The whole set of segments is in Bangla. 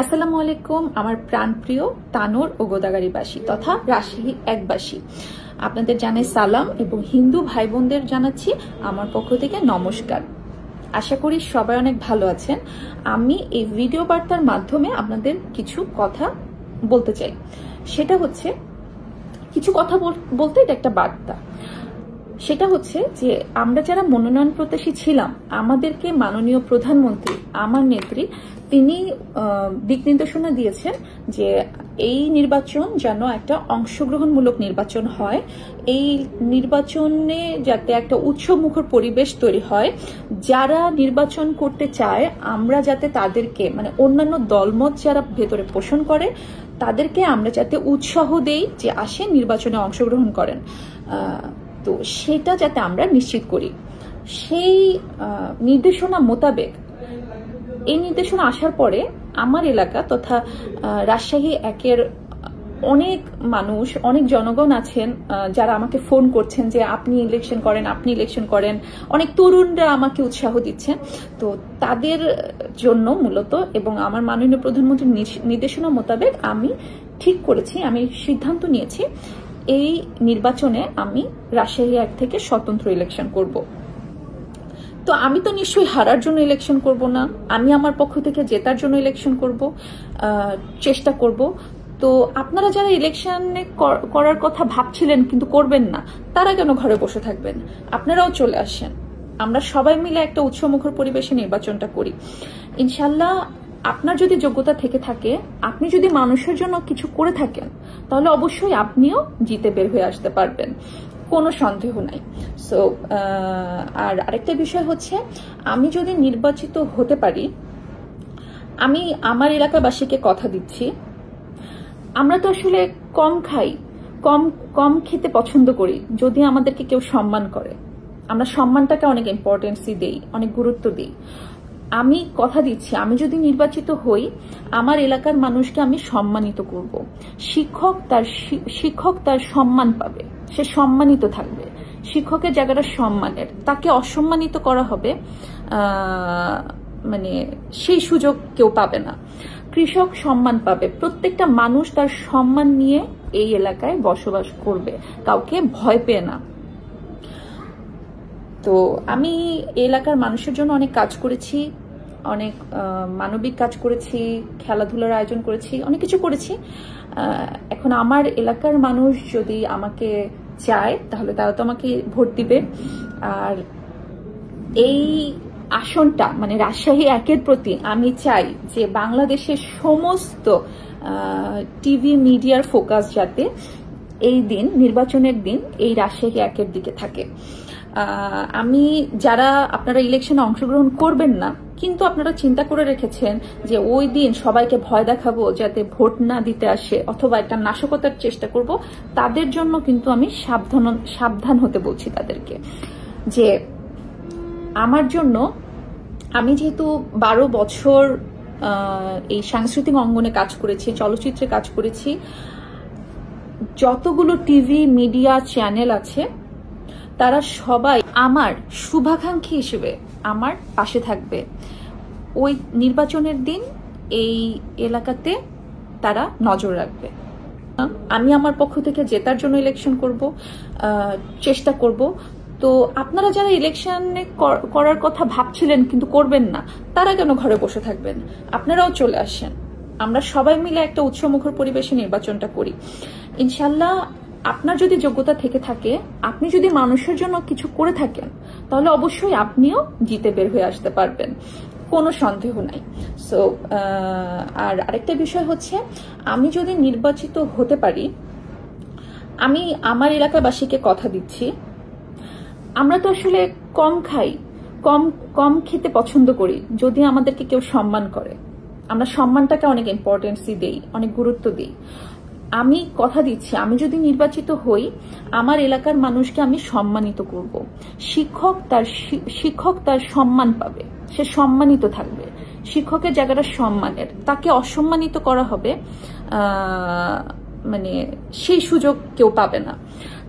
আসসালামু আলাইকুম আমার প্রাণপ্রিয় তানোর ও গোদাগাড়িবাসী তথা রাজশাহী একবাসী আপনাদের জানাই সালাম এবং হিন্দু ভাই বোনদের জানাচ্ছি আমার পক্ষ থেকে নমস্কার। আশা করি সবাই অনেক ভালো আছেন। আমি এই ভিডিও বার্তার মাধ্যমে আপনাদের কিছু কথা বলতে চাই, সেটা হচ্ছে কিছু কথা বলতে এটা একটা বার্তা, সেটা হচ্ছে যে আমরা যারা মনোনয়ন প্রত্যাশী ছিলাম আমাদেরকে মাননীয় প্রধানমন্ত্রী আমার নেত্রী তিনি দিক নির্দেশনা দিয়েছেন যে এই নির্বাচন যেন একটা অংশগ্রহণমূলক নির্বাচন হয়, এই নির্বাচনে যাতে একটা উৎসবমুখর পরিবেশ তৈরি হয়, যারা নির্বাচন করতে চায় আমরা যাতে তাদেরকে মানে অন্যান্য দলমত যারা ভেতরে পোষণ করে তাদেরকে আমরা যাতে উৎসাহ দেই যে আসেন নির্বাচনে অংশগ্রহণ করেন, তো সেটা যাতে আমরা নিশ্চিত করি। সেই নির্দেশনা মোতাবেক এই নির্দেশনা আসার পরে আমার এলাকা তথা রাজশাহী একের অনেক মানুষ অনেক জনগণ আছেন যারা আমাকে ফোন করছেন যে আপনি ইলেকশন করেন আপনি ইলেকশন করেন, অনেক তরুণরা আমাকে উৎসাহ দিচ্ছেন। তো তাদের জন্য মূলত এবং আমার মাননীয় প্রধানমন্ত্রীর নির্দেশনা মোতাবেক আমি ঠিক করেছি, আমি সিদ্ধান্ত নিয়েছি এই নির্বাচনে আমি রাজশাহী এক থেকে স্বতন্ত্র ইলেকশন করব। তো আমি তো নিশ্চয়ই হারার জন্য ইলেকশন করব না, আমি আমার পক্ষ থেকে জেতার জন্য ইলেকশন করব, চেষ্টা করব। তো আপনারা যারা ইলেকশনে করার কথা ভাবছিলেন কিন্তু করবেন না তারা কেন ঘরে বসে থাকবেন, আপনারাও চলে আসেন, আমরা সবাই মিলে একটা উৎসমুখর পরিবেশে নির্বাচনটা করি ইনশাল্লাহ। আপনার যদি যোগ্যতা থেকে থাকে, আপনি যদি মানুষের জন্য কিছু করে থাকেন তাহলে অবশ্যই আপনিও জিতে বের হয়ে আসতে পারবেন, কোনো সন্দেহ নাই। সো আর আরেকটা বিষয় হচ্ছে আমি যদি নির্বাচিত হতে পারি আমি আমার এলাকাবাসীকে কথা দিচ্ছি, আমরা তো আসলে কম খাই, কম খেতে পছন্দ করি, যদি আমাদেরকে কেউ সম্মান করে আমরা সম্মানটাকে অনেক ইম্পর্টেন্সি দেই, অনেক গুরুত্ব দিই। আমি কথা দিচ্ছি আমি যদি নির্বাচিত হই আমার এলাকার মানুষকে আমি সম্মানিত করব, শিক্ষক তার সম্মান পাবে, সে সম্মানিত থাকবে, শিক্ষকের জায়গাটা সম্মানের, তাকে অসম্মানিত করা হবে মানে সেই সুযোগ কেউ পাবে না, কৃষক সম্মান পাবে, প্রত্যেকটা মানুষ তার সম্মান নিয়ে এই এলাকায় বসবাস করবে কাউকে ভয় পেয়ে না। তো আমি এলাকার মানুষের জন্য অনেক কাজ করেছি, অনেক মানবিক কাজ করেছি, খেলাধুলার আয়োজন করেছি, অনেক কিছু করেছি। এখন আমার এলাকার মানুষ যদি আমাকে চায় তাহলে তারা তো আমাকে ভোট দিবে। আর এই আসনটা মানে রাজশাহী একের প্রতি আমি চাই যে বাংলাদেশের সমস্ত টিভি মিডিয়ার ফোকাস যাতে এই দিন নির্বাচনের দিন এই রাজশাহী একের দিকে থাকে। আমি যারা আপনারা ইলেকশনে অংশগ্রহণ করবেন না কিন্তু আপনারা চিন্তা করে রেখেছেন যে ওই দিন সবাইকে ভয় দেখাবো যাতে ভোট না দিতে আসে অথবা একটা নাশকতার চেষ্টা করব, তাদের জন্য কিন্তু আমি সাবধান হতে বলছি তাদেরকে। যে আমার জন্য আমি যেহেতু 12 বছর এই সাংস্কৃতিক অঙ্গনে কাজ করেছি, চলচ্চিত্রে কাজ করেছি, যতগুলো টিভি মিডিয়া চ্যানেল আছে তারা সবাই আমার শুভাকাঙ্ক্ষী হিসেবে আমার পাশে থাকবে, ওই নির্বাচনের দিন এই এলাকাতে তারা নজর রাখবে। আমি আমার পক্ষ থেকে জেতার জন্য ইলেকশন করব, চেষ্টা করব। তো আপনারা যারা ইলেকশনে করার কথা ভাবছিলেন কিন্তু করবেন না তারা কেন ঘরে বসে থাকবেন, আপনারাও চলে আসেন, আমরা সবাই মিলে একটা উৎসমুখর পরিবেশে নির্বাচনটা করি ইনশাল্লাহ। আপনার যদি যোগ্যতা থেকে থাকে, আপনি যদি মানুষের জন্য কিছু করে থাকেন তাহলে অবশ্যই আপনিও জিতে বের হয়ে আসতে পারবেন, কোনো সন্দেহ নাই। সো আর আরেকটা বিষয় হচ্ছে আমি যদি নির্বাচিত হতে পারি আমি আমার এলাকাবাসীকে কথা দিচ্ছি, আমরা তো আসলে কম খাই, কম খেতে পছন্দ করি, যদি আমাদেরকে কেউ সম্মান করে আমরা সম্মানটাকে অনেক ইম্পর্টেন্সি দেই, অনেক গুরুত্ব দিই। আমি কথা দিচ্ছি আমি যদি নির্বাচিত হই আমার এলাকার মানুষকে আমি সম্মানিত করব, শিক্ষক তার সম্মান পাবে, সে সম্মানিত থাকবে, শিক্ষকের জায়গাটা সম্মানের, তাকে অসম্মানিত করা হবে মানে সেই সুযোগ কেউ পাবে না,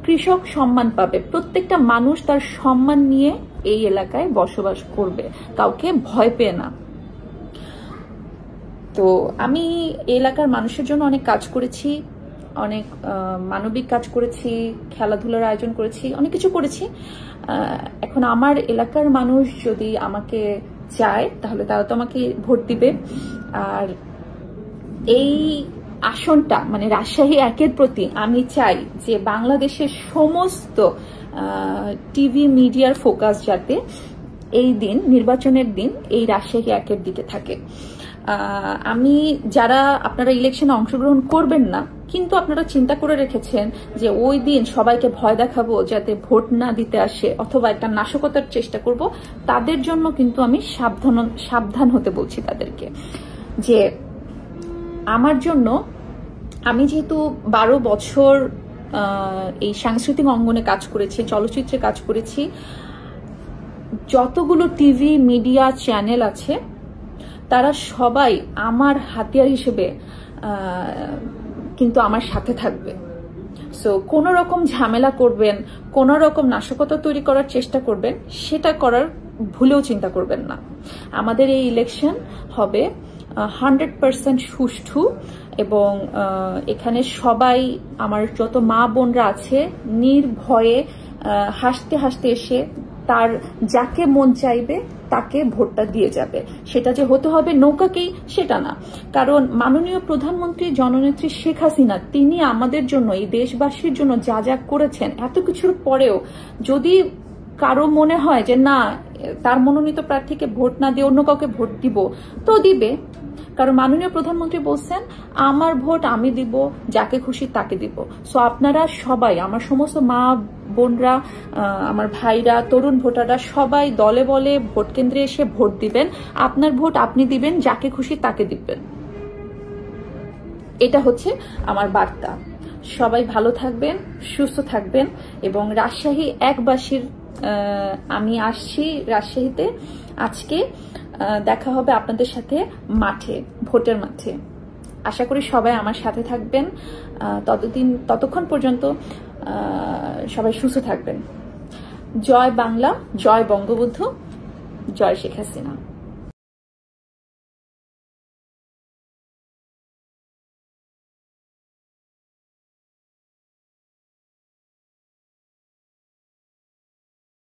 কৃষক সম্মান পাবে, প্রত্যেকটা মানুষ তার সম্মান নিয়ে এই এলাকায় বসবাস করবে কাউকে ভয় পেয়ে না। तो आमी एलाकार मानुषेर जोन्नो अनेक काज करेছি, अनेक मानবিক কাজ করেছি, খেলাধুলার আয়োজন করেছি, অনেক কিছু করেছি। এখন আমার এলাকার মানুষ যদি আমাকে চায় তাহলে তারা তো আমাকে ভোট দিবে। আর এই আসনটা মানে রাজশাহী একের প্রতি আমি চাই যে বাংলাদেশের সমস্ত টিভি মিডিয়ার ফোকাস যাতে এই দিন নির্বাচনের দিন এই রাজশাহী একের দিকে থাকে। আমি যারা আপনারা ইলেকশনে অংশগ্রহণ করবেন না কিন্তু আপনারা চিন্তা করে রেখেছেন যে ওই দিন সবাইকে ভয় দেখাবো যাতে ভোট না দিতে আসে অথবা একটা নাশকতার চেষ্টা করব, তাদের জন্য কিন্তু আমি সাবধান হতে বলছি তাদেরকে। যে আমার জন্য আমি যেহেতু 12 বছর এই সাংস্কৃতিক অঙ্গনে কাজ করেছি, চলচ্চিত্রে কাজ করেছি, যতগুলো টিভি মিডিয়া চ্যানেল আছে তারা সবাই আমার হাতিয়ার হিসেবে কিন্তু আমার সাথে থাকবে। সো কোনো রকম ঝামেলা করবেন, কোনো রকম নাশকতা তৈরি করার চেষ্টা করবেন, সেটা করার ভুলেও চিন্তা করবেন না। আমাদের এই ইলেকশন হবে 100% সুষ্ঠু এবং এখানে সবাই আমার যত মা বোনরা আছে নির্ভয়ে হাসতে হাসতে এসে তার যাকে মন চাইবে তাকে ভোটটা দিয়ে যাবে। সেটা যে হতে হবে নৌকাকেই সেটা না, কারণ মাননীয় প্রধানমন্ত্রী জননেত্রী শেখ হাসিনা তিনি আমাদের জন্য এই দেশবাসীর জন্য যা যা করেছেন এত কিছুর পরেও যদি কারো মনে হয় যে না তার মনোনীত প্রার্থীকে ভোট না দিয়ে অন্য কাউকে ভোট দিব, তো দিবে। কারণ মাননীয় প্রধানমন্ত্রী বলছেন আমার ভোট আমি দিব, যাকে খুশি তাকে দিব। সো আপনারা সবাই আমার সমস্ত মা বোনরা, আমার ভাইরা, তরুণ ভোটাররা সবাই দলে বলে ভোট কেন্দ্রে এসে ভোট দিবেন। আপনার ভোট আপনি দিবেন, যাকে খুশি তাকে দিবেন। এটা হচ্ছে আমার বার্তা। সবাই ভালো থাকবেন, সুস্থ থাকবেন এবং রাজশাহী একবাসীর আমি আসছি রাজশাহীতে, আজকে দেখা হবে আপনাদের সাথে মাঠে, ভোটের মাঠে। আশা করি সবাই আমার সাথে থাকবেন। ততক্ষণ পর্যন্ত সবাই সুস্থ থাকবেন। জয় বাংলা, জয় বঙ্গবন্ধু, জয় শেখ হাসিনা।